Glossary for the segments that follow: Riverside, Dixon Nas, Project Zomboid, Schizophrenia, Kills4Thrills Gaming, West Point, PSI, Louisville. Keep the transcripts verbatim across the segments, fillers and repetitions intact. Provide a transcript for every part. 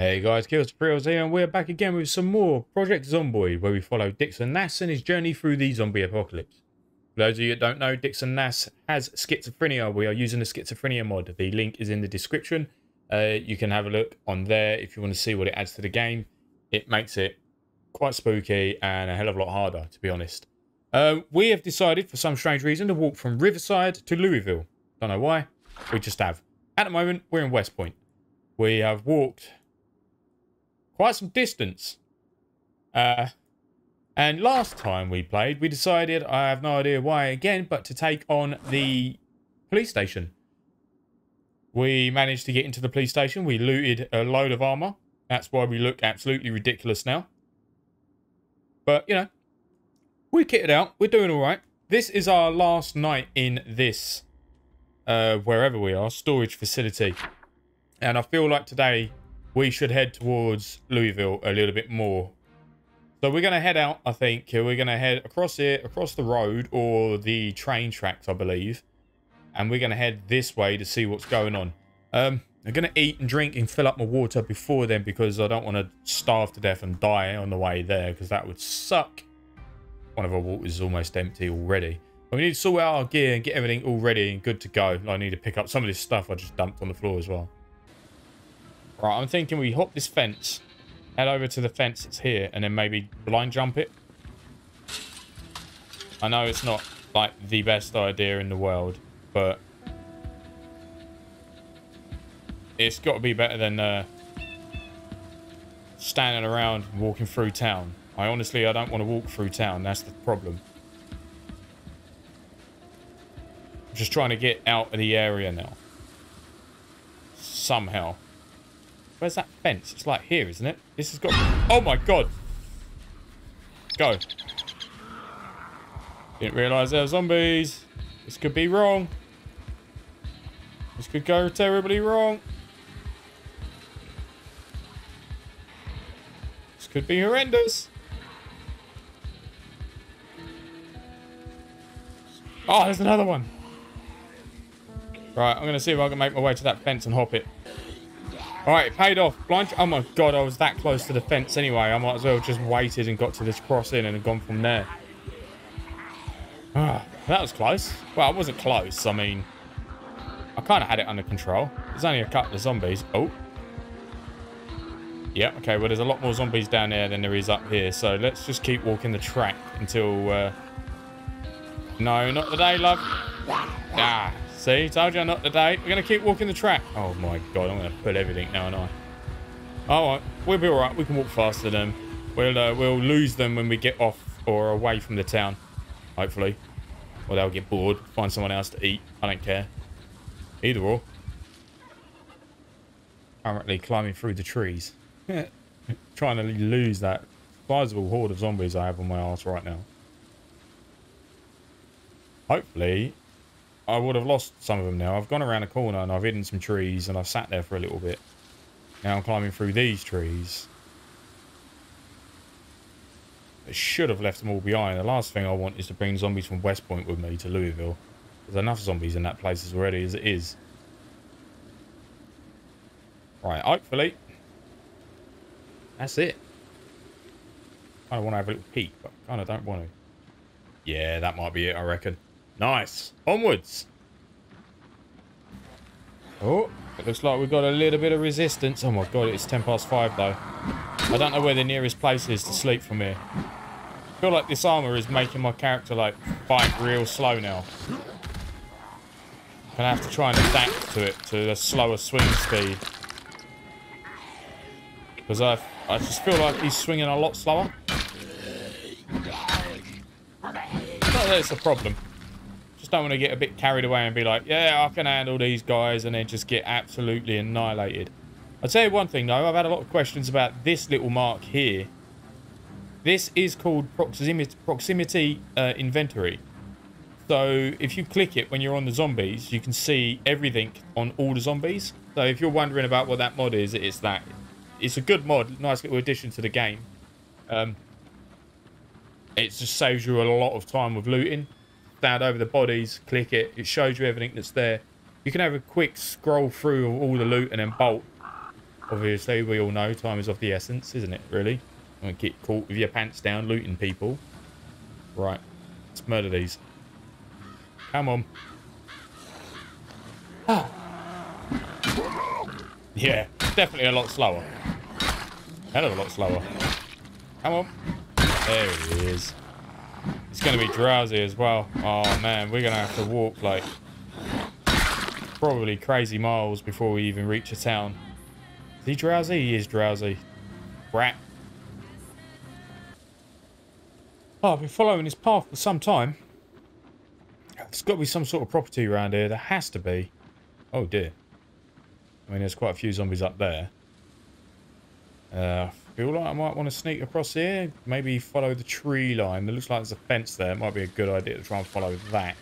Hey guys, Kills for Thrills here, and we're back again with some more Project Zomboid, where we follow Dixon Nas and his journey through the zombie apocalypse. For those of you that don't know, Dixon Nas has schizophrenia. We are using the schizophrenia mod. The link is in the description. Uh, you can have a look on there if you want to see what it adds to the game. It makes it quite spooky and a hell of a lot harder, to be honest. Uh, we have decided, for some strange reason, to walk from Riverside to Louisville. Don't know why. We just have. At the moment, we're in West Point. We have walked quite some distance. Uh, and last time we played, we decided, I have no idea why again, but to take on the police station. We managed to get into the police station. We looted a load of armor. That's why we look absolutely ridiculous now. But, you know, we kitted out. We're doing all right. This is our last night in this, uh, wherever we are, storage facility. And I feel like today we should head towards Louisville a little bit more. So we're going to head out, I think. We're going to head across here, across the road or the train tracks, I believe. And we're going to head this way to see what's going on. Um, I'm going to eat and drink and fill up my water before then because I don't want to starve to death and die on the way there because that would suck. One of our waters is almost empty already. But we need to sort out our gear and get everything all ready and good to go. I need to pick up some of this stuff I just dumped on the floor as well. Right, I'm thinking we hop this fence, head over to the fence that's here, and then maybe blind jump it. I know it's not, like, the best idea in the world, but it's got to be better than uh, standing around walking through town. I honestly, I don't want to walk through town. That's the problem. I'm just trying to get out of the area now. Somehow. Where's that fence? It's like here, isn't it? This has got... Oh, my God. Go. Didn't realise there were zombies. This could be wrong. This could go terribly wrong. This could be horrendous. Oh, there's another one. Right, I'm going to see if I can make my way to that fence and hop it. Alright, paid off. Blind. Oh my god, I was that close to the fence anyway. I might as well just waited and got to this crossing and gone from there. Ah, that was close. Well, I wasn't close. I mean, I kind of had it under control. There's only a couple of zombies. Oh. Yeah, okay. Well, there's a lot more zombies down there than there is up here. So let's just keep walking the track until... Uh... No, not today, love. Ah. See, told you not today. We're going to keep walking the track. Oh, my God. I'm going to put everything now, aren't I? All right. We'll be all right. We can walk faster than them. We'll, uh, we'll lose them when we get off or away from the town, hopefully. Or they'll get bored, find someone else to eat. I don't care. Either or. Currently climbing through the trees. Trying to lose that sizable horde of zombies I have on my arse right now. Hopefully... I would have lost some of them now. I've gone around a corner and I've hidden some trees and I've sat there for a little bit. Now I'm climbing through these trees. I should have left them all behind. The last thing I want is to bring zombies from West Point with me to Louisville. There's enough zombies in that place already as it is. Right, hopefully. That's it. I want to have a little peek, but I kind of don't want to. Yeah, that might be it, I reckon. Nice. Onwards. Oh, it looks like we've got a little bit of resistance. Oh, my God, it's ten past five, though. I don't know where the nearest place is to sleep from here. I feel like this armor is making my character, like, fight real slow now. I'm going to have to try and adapt to it, to the slower swing speed. Because I, I just feel like he's swinging a lot slower. Not that it's a problem. Don't want to get a bit carried away and be like, yeah, I can handle these guys, and then just get absolutely annihilated. I'll tell you one thing though, I've had a lot of questions about this little mark here. This is called proximity, proximity uh, inventory. So if you click it when you're on the zombies, you can see everything on all the zombies. So if you're wondering about what that mod is, it's that. It's a good mod, nice little addition to the game. Um, it just saves you a lot of time with looting. Down over the bodies, click it, it shows you everything that's there. You can have a quick scroll through all the loot and then bolt. obviously we all know time is of the essence, isn't it, really? Don't get caught with your pants down looting people. Right, let's murder these. Come on. Ah. Yeah, definitely a lot slower. Hell of a lot slower. Come on. There he is. It's going to be drowsy as well. Oh man, we're going to have to walk like probably crazy miles before we even reach a town. Is he drowsy? He is drowsy. Rat. Oh, I've been following this path for some time. There's got to be some sort of property around here. There has to be. Oh dear. I mean, there's quite a few zombies up there. Uh, I feel like I might want to sneak across here. Maybe follow the tree line. It looks like there's a fence there. It might be a good idea to try and follow that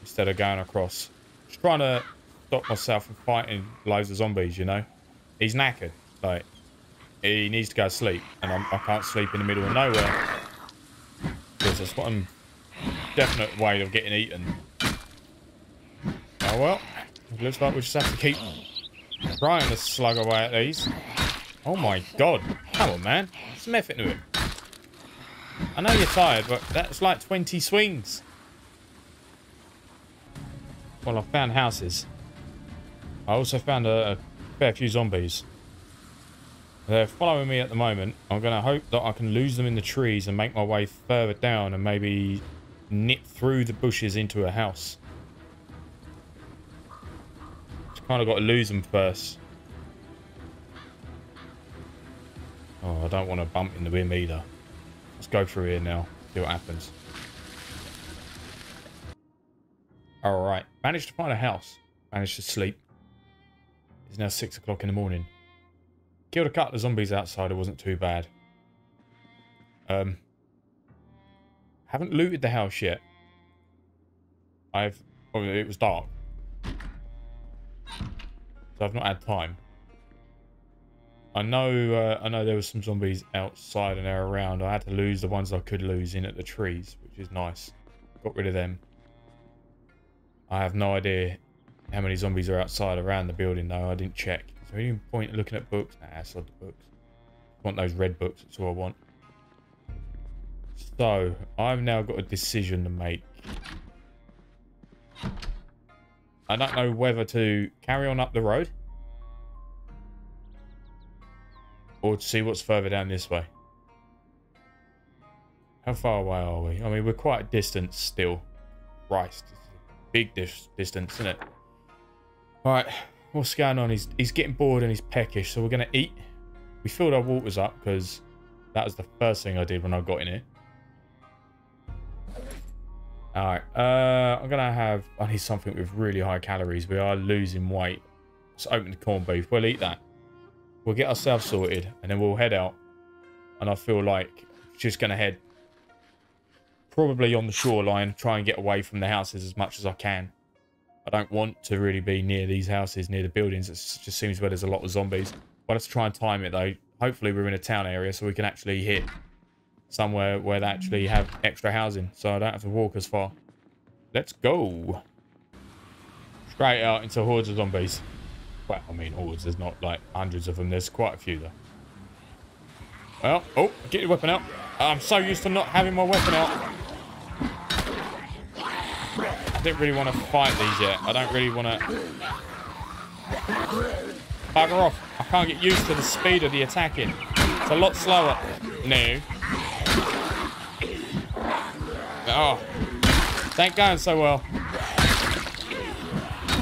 instead of going across. Just trying to stop myself from fighting loads of zombies, you know. He's knackered. Like, he needs to go to sleep. And I'm, I can't sleep in the middle of nowhere. Because that's one definite way of getting eaten. Oh well. It looks like we just have to keep trying to slug away at these. Oh my god. Come on, man. Let's meth into it. I know you're tired, but that's like twenty swings. Well, I found houses. I also found a, a fair few zombies. They're following me at the moment. I'm going to hope that I can lose them in the trees and make my way further down and maybe nip through the bushes into a house. Just kind of got to lose them first. Oh, I don't want to bump into him either. Let's go through here now. See what happens. Alright. Managed to find a house. Managed to sleep. It's now six o'clock in the morning. Killed a couple of zombies outside. It wasn't too bad. Um, haven't looted the house yet. I've... Oh, it was dark. So I've not had time. I know, uh, I know there were some zombies outside and they're around. I had to lose the ones I could lose in at the trees, which is nice. Got rid of them. I have no idea how many zombies are outside around the building, though. I didn't check. So any point in looking at books? Nah, it's not the books. I want those red books. That's all I want. So, I've now got a decision to make. I don't know whether to carry on up the road or to see what's further down this way. How far away are we? I mean, we're quite a distance still. Christ, it's a big dis distance, isn't it? Alright, what's going on? He's, he's getting bored and he's peckish, so we're going to eat. We filled our waters up because that was the first thing I did when I got in here. Alright, uh, I'm going to have... I need something with really high calories. We are losing weight. Let's open the corned beef. We'll eat that. We'll get ourselves sorted, and then we'll head out. And I feel like just going to head probably on the shoreline, try and get away from the houses as much as I can. I don't want to really be near these houses, near the buildings. It just seems where there's a lot of zombies. But let's try and time it, though. Hopefully we're in a town area, so we can actually hit somewhere where they actually have extra housing, so I don't have to walk as far. Let's go. Straight out into hordes of zombies. Well, I mean, hordes, there's not like hundreds of them. There's quite a few, though. Well, oh, get your weapon out. I'm so used to not having my weapon out. I didn't really want to fight these yet. I don't really want to... Bugger off. I can't get used to the speed of the attacking. It's a lot slower. No. Oh. It ain't going so well.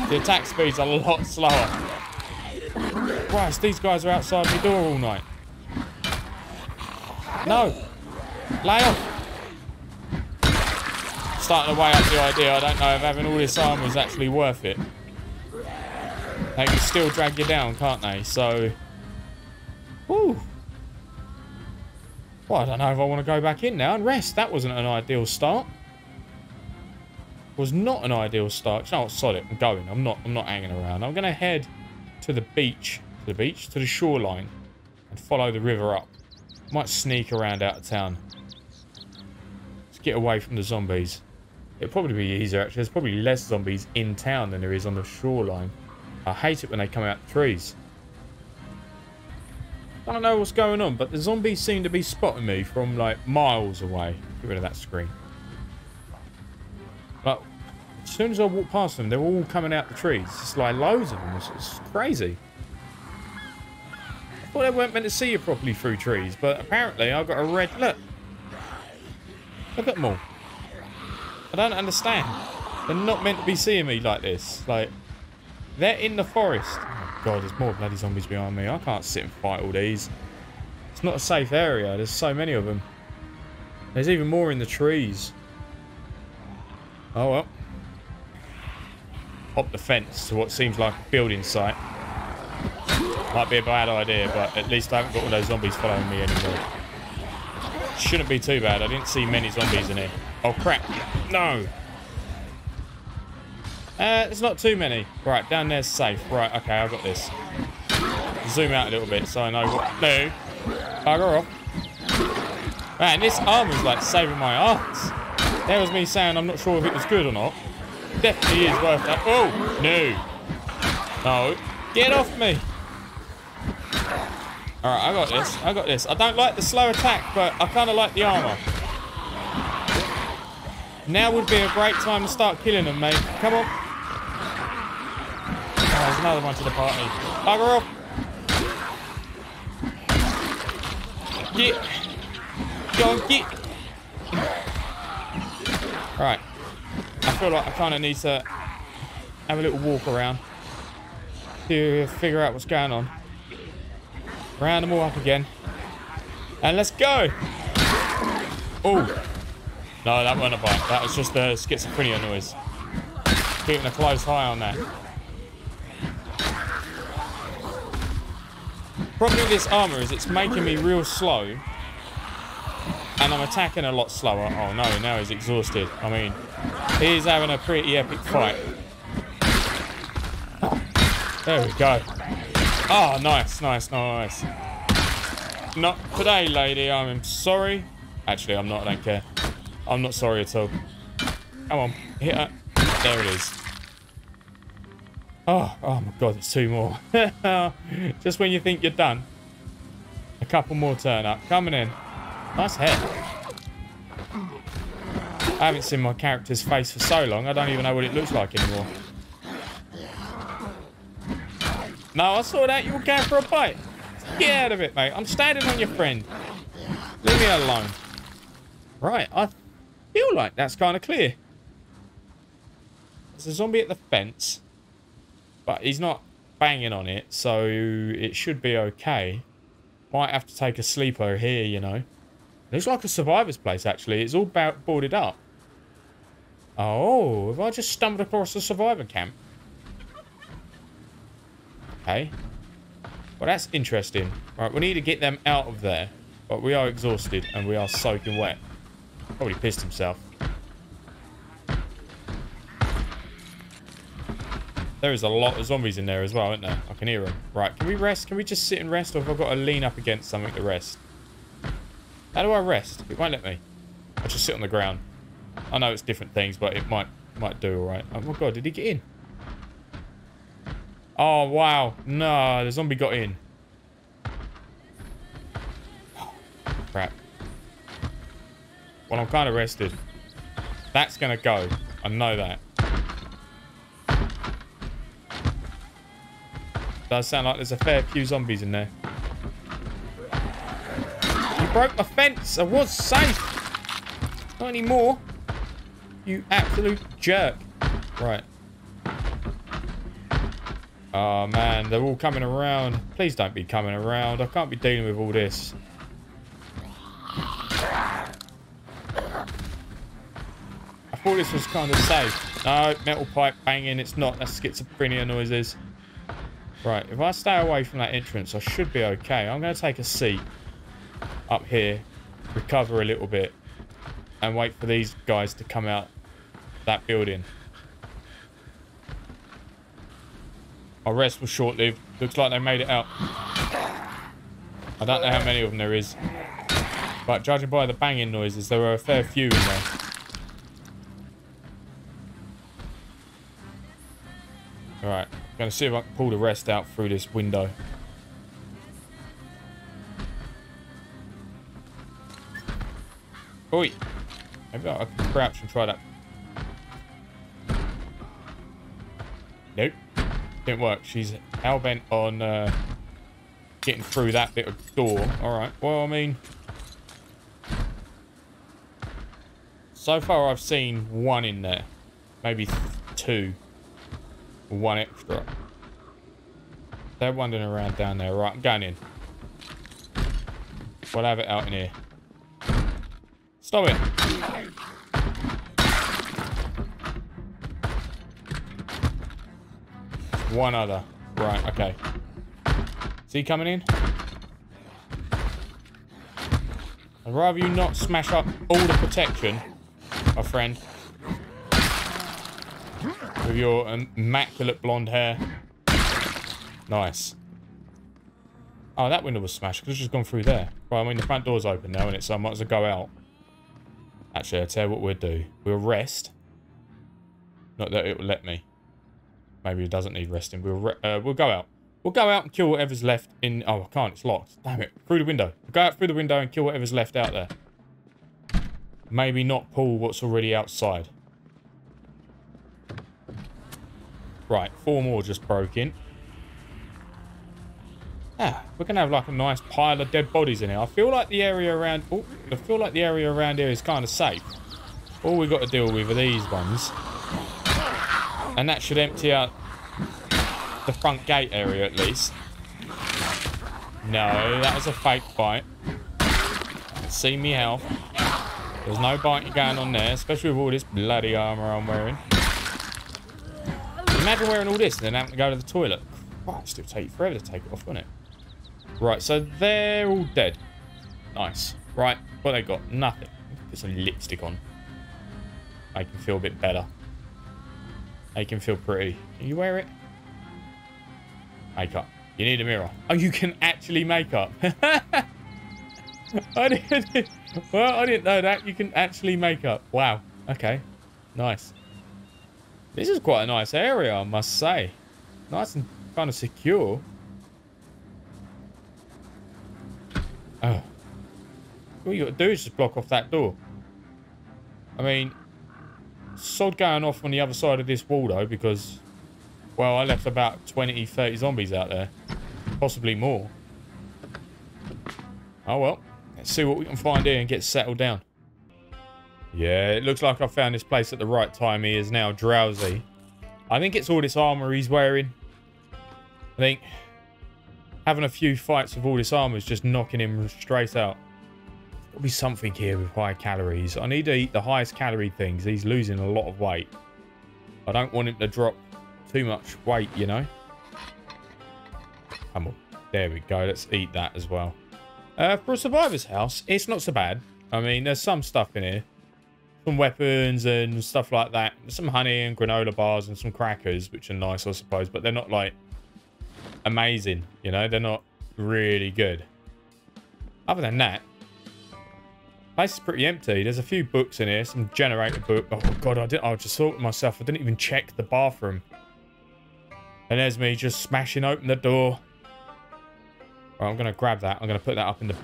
The attack speed's a lot slower. Christ, these guys are outside my door all night. No. Lay off. Starting to weigh up the idea. I don't know if having all this armor is actually worth it. They can still drag you down, can't they? So... Woo. Well, I don't know if I want to go back in now and rest. That wasn't an ideal start. Was not an ideal start. No, sod it. I'm going. I'm not. I'm not hanging around. I'm going to head to the beach, to the beach, to the shoreline, and follow the river up. Might sneak around out of town. Let's get away from the zombies. It'll probably be easier actually. There's probably less zombies in town than there is on the shoreline. I hate it when they come out of the trees. I don't know what's going on, but the zombies seem to be spotting me from, like, miles away. Get rid of that screen. But as soon as I walk past them, they're all coming out the trees. It's like loads of them. It's, it's crazy. I thought they weren't meant to see you properly through trees, but apparently I've got a red... Look. Look at them all. I don't understand. They're not meant to be seeing me like this. Like, they're in the forest. Oh, God, there's more bloody zombies behind me. I can't sit and fight all these. It's not a safe area. There's so many of them. There's even more in the trees. Oh, well. Hop the fence to what seems like a building site. Might be a bad idea, but at least I haven't got all those zombies following me anymore. Shouldn't be too bad. I didn't see many zombies in here. Oh, crap. No. Uh, there's not too many. Right, down there's safe. Right, okay, I've got this. Zoom out a little bit so I know what to do. Bugger off. Man, this arm was like saving my ass. There was me saying I'm not sure if it was good or not. Definitely is worth that. Oh, no. No. Get off me. Alright, I got this. I got this. I don't like the slow attack, but I kind of like the armor. Now would be a great time to start killing them, mate. Come on. Oh, there's another one to the party. Bugger off. Get. Go on, get. Alright. I feel like I kind of need to have a little walk around to figure out what's going on. Round them all up again. And let's go. Oh. No, that wasn't a bite. That was just the schizophrenia noise. Keeping a close eye on that. Problem with this armor is it's making me real slow. And I'm attacking a lot slower. Oh no, now he's exhausted. I mean, he's having a pretty epic fight. There we go. Oh, nice, nice, nice. Not today, lady. I'm sorry. Actually, I'm not. I don't care. I'm not sorry at all. Come on, hit her. There it is. Oh, oh my God, it's two more. Just when you think you're done, a couple more turn up. Coming in. Nice head. I haven't seen my character's face for so long, I don't even know what it looks like anymore. No, I saw that. You were going for a bite. Get out of it, mate. I'm standing on your friend. Leave me alone. Right, I... feel like that's kind of clear. There's a zombie at the fence, but he's not banging on it, so it should be okay. Might have to take a sleeper here, you know. Looks like a survivor's place, actually. It's all boarded up. Oh, have I just stumbled across a survivor camp? Okay. Well, that's interesting. Right, we need to get them out of there, but we are exhausted and we are soaking wet. Probably pissed himself. There is a lot of zombies in there as well, isn't there? I can hear them. Right, can we rest? Can we just sit and rest, or have I got to lean up against something to rest? How do I rest? It won't let me. I'll just sit on the ground. I know it's different things, but it might might do all right. Oh my God, did he get in? Oh, wow. No, the zombie got in. Oh, crap. Well, I'm kind of rested. That's going to go. I know that. Does sound like there's a fair few zombies in there. You broke my fence. I was safe. Not anymore. You absolute jerk. Right. Oh, man. They're all coming around. Please don't be coming around. I can't be dealing with all this. I thought this was kind of safe. No, metal pipe banging. It's not. That's schizophrenia noises. Right, if I stay away from that entrance, I should be okay. I'm going to take a seat up here, recover a little bit, and wait for these guys to come out that building. Our rest was short-lived. Looks like they made it out. I don't know how many of them there is, but judging by the banging noises, there were a fair few in there. Alright, I'm going to see if I can pull the rest out through this window. Oh, yeah. Maybe I can crouch and try that. Nope. Didn't work. She's hell bent on uh, getting through that bit of door. Alright. Well, I mean... so far, I've seen one in there. Maybe two. One extra. They're wandering around down there. Right, I'm going in. We'll have it out in here. Stop it! One other. Right, okay. Is he coming in? I'd rather you not smash up all the protection, my friend. With your immaculate blonde hair. Nice. Oh, that window was smashed. I could have just gone through there. Right, I mean, the front door's open now, innit? So I might as well go out. Actually, I'll tell you what we'll do. We'll rest. Not that it will let me. Maybe it doesn't need resting. We'll re uh, we'll go out. We'll go out and kill whatever's left in... oh, I can't. It's locked. Damn it. Through the window. We'll go out through the window and kill whatever's left out there. Maybe not pull what's already outside. Right, four more just broke in. Ah, we're gonna have like a nice pile of dead bodies in here. I feel like the area around oh, I feel like the area around here is kind of safe. All we got to deal with are these ones, and that should empty out the front gate area at least. No, that was a fake bite. See me health. There's no biting going on there, especially with all this bloody armor I'm wearing. Imagine wearing all this and then having to go to the toilet. Oh, it'll still take forever to take it off, won't it? Right, so they're all dead. Nice. Right, what they got? Nothing. Put some lipstick on. Make them feel a bit better. Make them feel pretty. Can you wear it? Makeup. You need a mirror. Oh, you can actually make up. I didn't, well, I didn't know that. You can actually make up. Wow. Okay. Nice. This is quite a nice area, I must say. Nice and kind of secure. Oh. All you got to do is just block off that door. I mean, sod going off on the other side of this wall, though, because, well, I left about twenty, thirty zombies out there. Possibly more. Oh, well. Let's see what we can find here and get settled down. Yeah, it looks like I found this place at the right time. He is now drowsy. I think it's all this armor he's wearing. I think having a few fights with all this armor is just knocking him straight out. There'll be something here with high calories. I need to eat the highest calorie things. He's losing a lot of weight. I don't want him to drop too much weight, you know. Come on. There we go. Let's eat that as well. Uh, for a survivor's house, it's not so bad. I mean, there's some stuff in here. Some weapons and stuff like that. Some honey and granola bars and some crackers, which are nice, I suppose. But they're not, like, amazing, you know? They're not really good. Other than that, the place is pretty empty. There's a few books in here. Some generator book. Oh, God, I, didn't, I just thought to myself, I didn't even check the bathroom. And there's me just smashing open the door. All right, I'm going to grab that. I'm going to put that up in the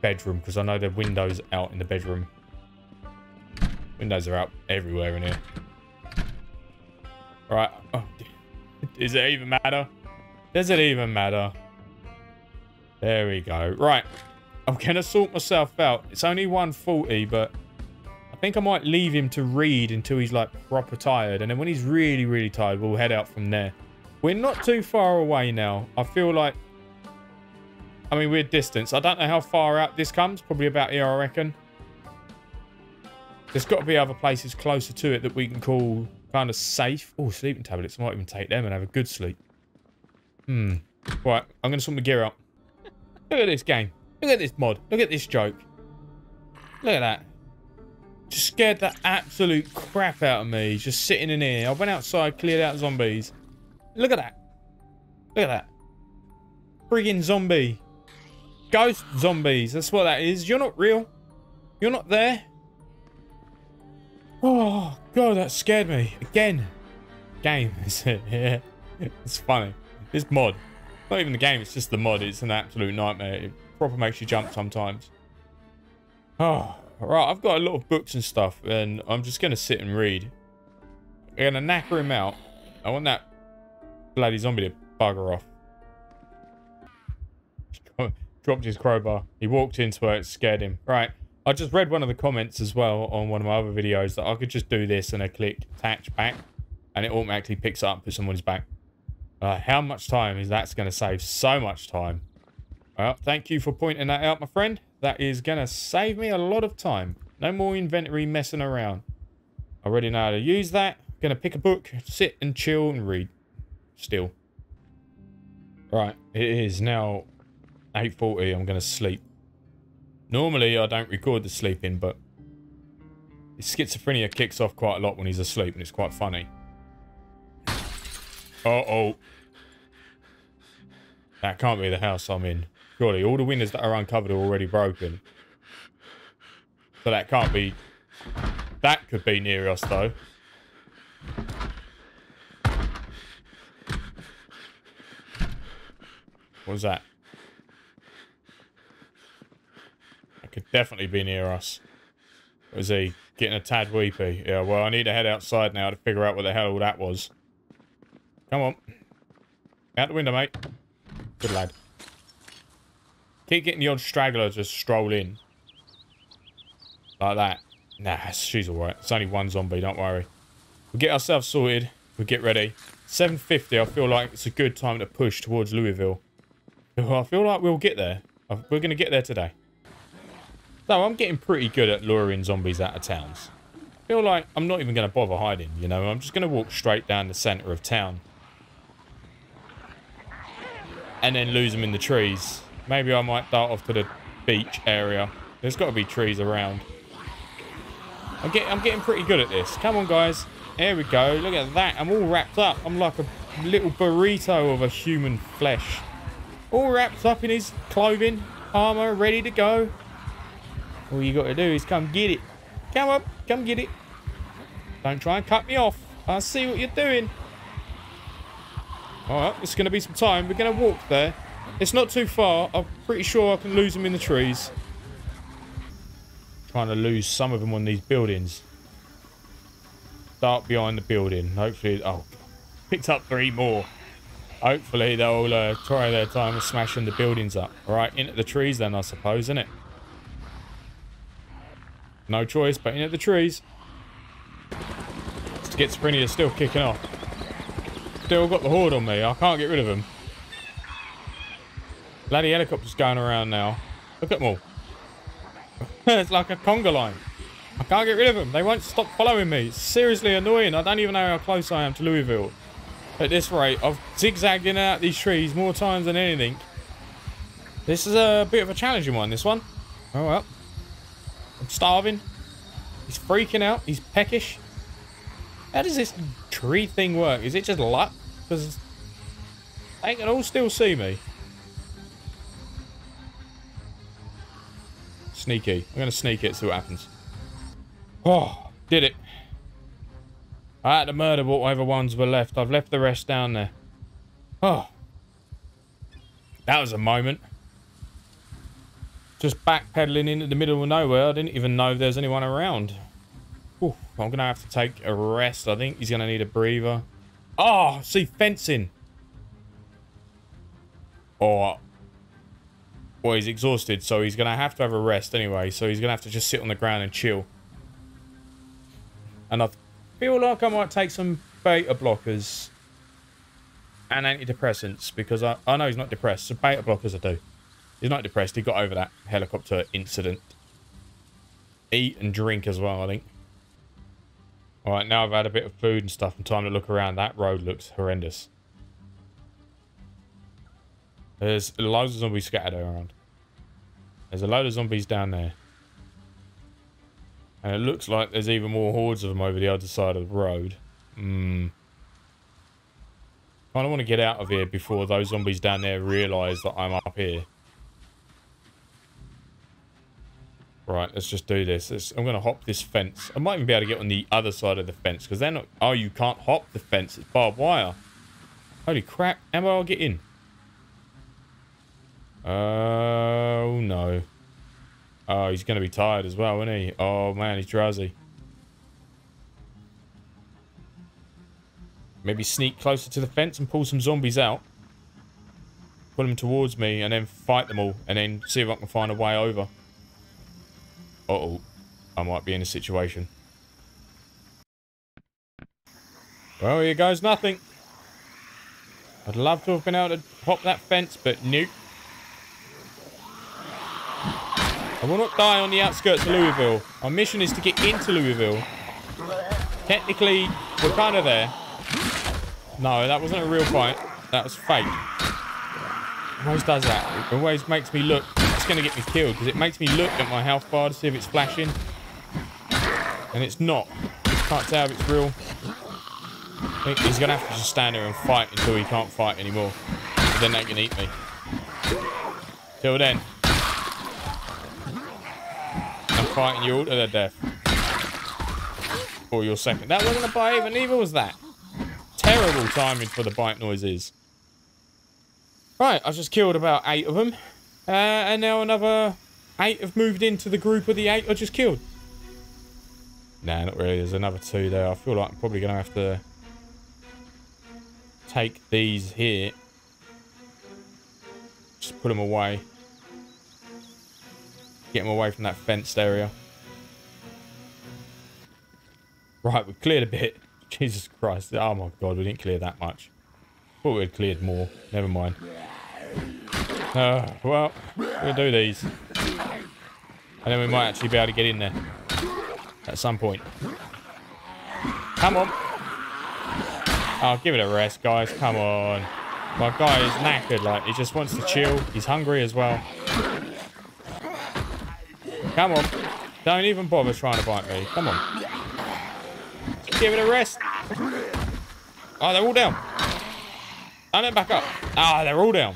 bedroom because I know the window's out in the bedroom. Windows are out everywhere in here. Alright. Oh, does it even matter? Does it even matter? There we go. Right. I'm going to sort myself out. It's only one forty, but I think I might leave him to read until he's like proper tired. And then when he's really, really tired, we'll head out from there. We're not too far away now. I feel like... I mean, we're distance. I don't know how far out this comes. Probably about here, I reckon. There's got to be other places closer to it that we can call kind of safe. Oh, sleeping tablets. I might even take them and have a good sleep. Hmm. Right, I'm going to sort my gear out. Look at this game. Look at this mod. Look at this joke. Look at that. Just scared the absolute crap out of me. Just sitting in here. I went outside, cleared out zombies. Look at that. Look at that. Friggin' zombie. Ghost zombies. That's what that is. You're not real. You're not there. Oh, God, that scared me. Again. Game, is it? Yeah. It's funny. This mod. Not even the game, it's just the mod. It's an absolute nightmare. It proper makes you jump sometimes. Oh, Right, I've got a lot of books and stuff, and I'm just going to sit and read. I'm going to knacker him out. I want that bloody zombie to bugger off. Dropped his crowbar. He walked into it. It scared him. Right. I just read one of the comments as well on one of my other videos that I could just do this and I click attach back and it automatically picks up if someone's back. Uh, how much time is that's going to save? So much time. Well, thank you for pointing that out, my friend. That is going to save me a lot of time. No more inventory messing around. I already know how to use that. I'm going to pick a book, sit and chill and read. Still. Right. It is now eight forty. I'm going to sleep. Normally, I don't record the sleeping, but his schizophrenia kicks off quite a lot when he's asleep, and it's quite funny. Uh-oh. That can't be the house I'm in. Surely, all the windows that are uncovered are already broken. So that can't be... That could be near us, though. What was that? Could definitely be near us. What is he? Getting a tad weepy. Yeah, well, I need to head outside now to figure out what the hell all that was. Come on. Out the window, mate. Good lad. Keep getting the odd straggler just stroll in. Like that. Nah, she's alright. It's only one zombie, don't worry. We'll get ourselves sorted. We'll get ready. seven fifty, I feel like it's a good time to push towards Louisville. I feel like we'll get there. We're going to get there today. So I'm getting pretty good at luring zombies out of towns. I feel like I'm not even going to bother hiding, you know. I'm just going to walk straight down the centre of town. And then lose them in the trees. Maybe I might dart off to the beach area. There's got to be trees around. I'm, get, I'm getting pretty good at this. Come on, guys. Here we go. Look at that. I'm all wrapped up. I'm like a little burrito of a human flesh. All wrapped up in his clothing, armour, ready to go. All you got to do is come get it. Come up. Come get it. Don't try and cut me off. I see what you're doing. All right. It's going to be some time. We're going to walk there. It's not too far. I'm pretty sure I can lose them in the trees. Trying to lose some of them on these buildings. Start behind the building. Hopefully... Oh. Picked up three more. Hopefully they'll uh, try their time of smashing the buildings up. All right. Into the trees then, I suppose, isn't it? No choice, but in at the trees. Schizophrenia is still kicking off. Still got the horde on me. I can't get rid of them. Bloody helicopter's going around now. Look at them all. It's like a conga line. I can't get rid of them. They won't stop following me. It's seriously annoying. I don't even know how close I am to Louisville. At this rate, I've zigzagged in and out these trees more times than anything. This is a bit of a challenging one, this one. Oh, well. I'm starving. He's freaking out. He's peckish. How does this tree thing work? Is it just luck? Because they can all still see me. Sneaky. I'm going to sneak it, see what happens. Oh, did it. I had to murder whatever ones were left. I've left the rest down there. Oh. That was a moment. Just backpedaling into the middle of nowhere. I didn't even know there's anyone around. Ooh, I'm going to have to take a rest. I think he's going to need a breather. Oh, see, fencing. Oh, well, he's exhausted, so he's going to have to have a rest anyway. So he's going to have to just sit on the ground and chill. And I feel like I might take some beta blockers and antidepressants because I, I know he's not depressed. So beta blockers I do. He's not depressed. He got over that helicopter incident. Eat and drink as well, I think. All right, now I've had a bit of food and stuff and time to look around. That road looks horrendous. There's loads of zombies scattered around. There's a load of zombies down there. And it looks like there's even more hordes of them over the other side of the road. Hmm. I don't want to get out of here before those zombies down there realise that I'm up here. Right, let's just do this. Let's, I'm going to hop this fence. I might even be able to get on the other side of the fence because they're not... Oh, you can't hop the fence. It's barbed wire. Holy crap. How will I get in? Oh, no. Oh, he's going to be tired as well, isn't he? Oh, man, he's drowsy. Maybe sneak closer to the fence and pull some zombies out. Pull them towards me and then fight them all. And then see if I can find a way over. Uh-oh. I might be in a situation. Well, here goes nothing. I'd love to have been able to pop that fence, but nope. I will not die on the outskirts of Louisville. Our mission is to get into Louisville. Technically, we're kind of there. No, that wasn't a real fight. That was fake. It always does that. It always makes me look. It's going to get me killed because it makes me look at my health bar to see if it's flashing. And it's not. Can't tell if it's real. I think he's going to have to just stand there and fight until he can't fight anymore. But then they can eat me. Till then. I'm fighting you all to the death. Or your second. That wasn't a bite even. Neither was that. Terrible timing for the bite noises. Right, I just killed about eight of them. Uh, and now another eight have moved into the group of the eight I just killed. Nah, not really. There's another two there. I feel like I'm probably going to have to... take these here. Just put them away. Get them away from that fenced area. Right, we've cleared a bit. Jesus Christ. Oh my God, we didn't clear that much. Thought we'd cleared more. Never mind. Uh, well, we'll do these. And then we might actually be able to get in there. At some point. Come on. Oh, give it a rest, guys. Come on. My guy is knackered. Like, he just wants to chill. He's hungry as well. Come on. Don't even bother trying to bite me. Come on. Just give it a rest. Oh, they're all down. Oh, they're back up. Ah, oh, they're all down.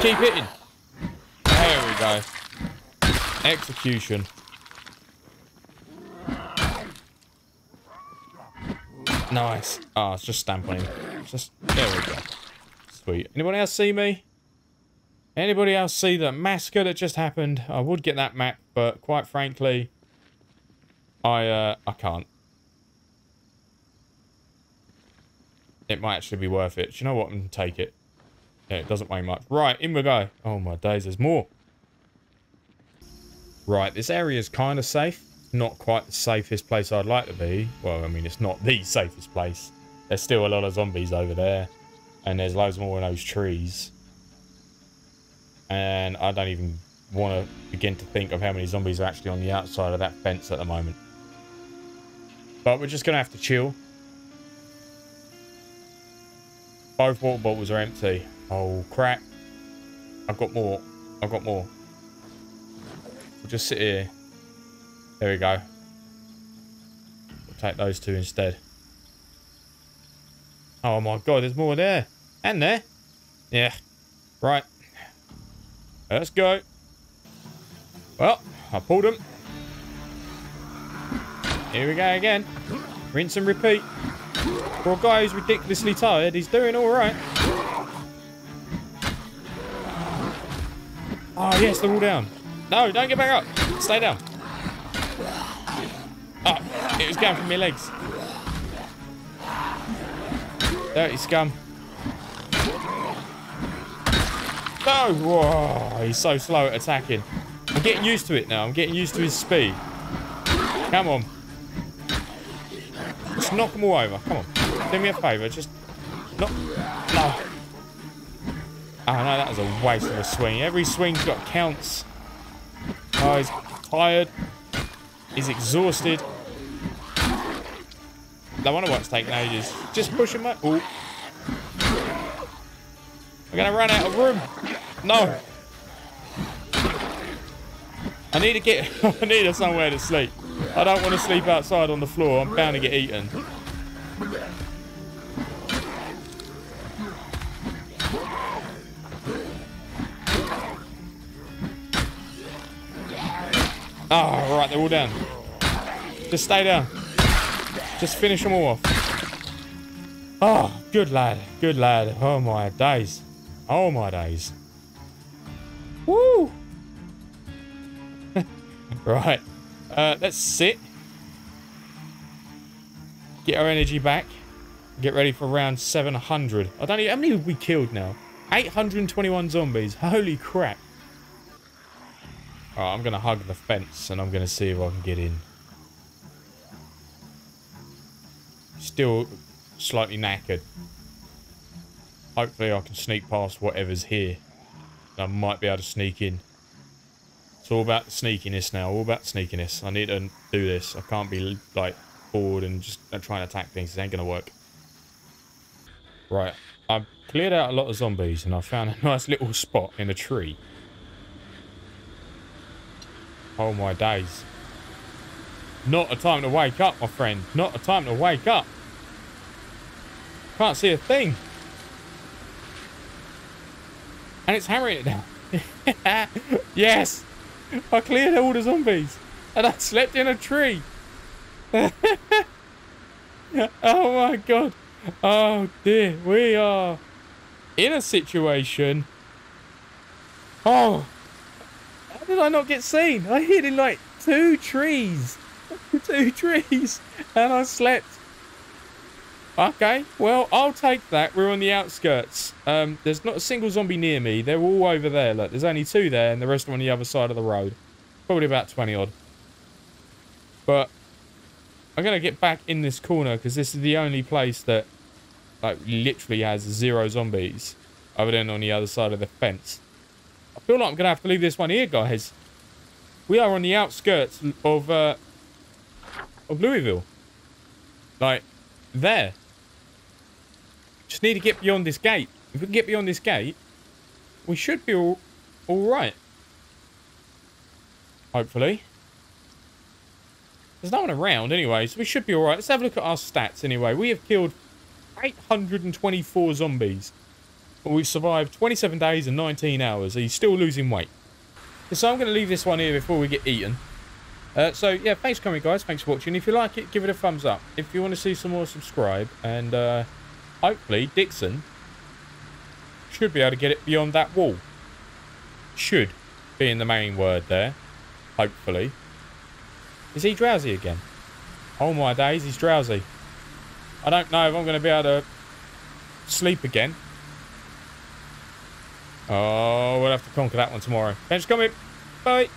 Keep hitting. There we go. Execution. Nice. Ah, oh, it's just stamp on him. Just, there we go. Sweet. Anyone else see me? Anybody else see the massacre that just happened? I would get that map, but quite frankly, I uh, I can't. It might actually be worth it. Do you know what? I'm going to take it. Yeah, it doesn't weigh much. Right, in we go. Oh my days, there's more. Right, this area is kind of safe. Not quite the safest place I'd like to be. Well, I mean, it's not the safest place. There's still a lot of zombies over there. And there's loads more in those trees. And I don't even want to begin to think of how many zombies are actually on the outside of that fence at the moment. But we're just going to have to chill. Both water bottles are empty. Oh, crap. I've got more. I've got more. We'll just sit here. There we go. We'll take those two instead. Oh my God, there's more there. And there. Yeah. Right. Let's go. Well, I pulled them. Here we go again. Rinse and repeat. For a guy who's ridiculously tired, he's doing all right. Oh yes, they're all down. No, don't get back up. Stay down. Oh, it was going from my legs. Dirty scum. No! Whoa, he's so slow at attacking. I'm getting used to it now. I'm getting used to his speed. Come on. Just knock them all over. Come on. Do me a favour. Just knock... No. Oh, no, that was a waste of a swing. Every swing's got counts. Oh, he's tired. He's exhausted. I wonder what's taking ages. Just push him up. Ooh. I'm going to run out of room. No. I need to get... I need somewhere to sleep. I don't want to sleep outside on the floor. I'm bound to get eaten. Oh, right. They're all down. Just stay down. Just finish them all off. Oh, good lad. Good lad. Oh, my days. Oh, my days. Woo! Right. Uh, let's sit. Get our energy back. Get ready for round seven hundred. I don't know how many have we killed now. eight hundred twenty-one zombies. Holy crap. Alright, I'm going to hug the fence and I'm going to see if I can get in. Still slightly knackered. Hopefully I can sneak past whatever's here. I might be able to sneak in. It's all about sneakiness now. All about sneakiness. I need to do this. I can't be like bored and just trying to attack things. It ain't going to work. Right. I've cleared out a lot of zombies and I found a nice little spot in a tree. Oh my days. Not a time to wake up, my friend. Not a time to wake up. Can't see a thing. And it's hammering it down. Yes. I cleared all the zombies. And I slept in a tree. Oh my god. Oh dear. We are in a situation. Oh. How did I not get seen? I hid in like two trees. Two trees. And I slept. Okay, well, I'll take that. We're on the outskirts. Um, there's not a single zombie near me. They're all over there. Look, there's only two there, and the rest are on the other side of the road. Probably about twenty odd. But I'm going to get back in this corner, because this is the only place that like literally has zero zombies, other than on the other side of the fence. I feel like I'm going to have to leave this one here, guys. We are on the outskirts of, uh, of Louisville. Like, there. Just need to get beyond this gate. If we can get beyond this gate, we should be all, all right. Hopefully. There's no one around anyway, so we should be all right. Let's have a look at our stats anyway. We have killed eight hundred twenty-four zombies. But we've survived twenty-seven days and nineteen hours. He's still losing weight. So I'm going to leave this one here before we get eaten. Uh, so, yeah, thanks for coming, guys. Thanks for watching. If you like it, give it a thumbs up. If you want to see some more, subscribe. And uh, hopefully, Dixon should be able to get it beyond that wall. Should be in the main word there. Hopefully. Is he drowsy again? Oh, my days, he's drowsy. I don't know if I'm going to be able to sleep again. Oh, we'll have to conquer that one tomorrow. Thanks for coming. Bye.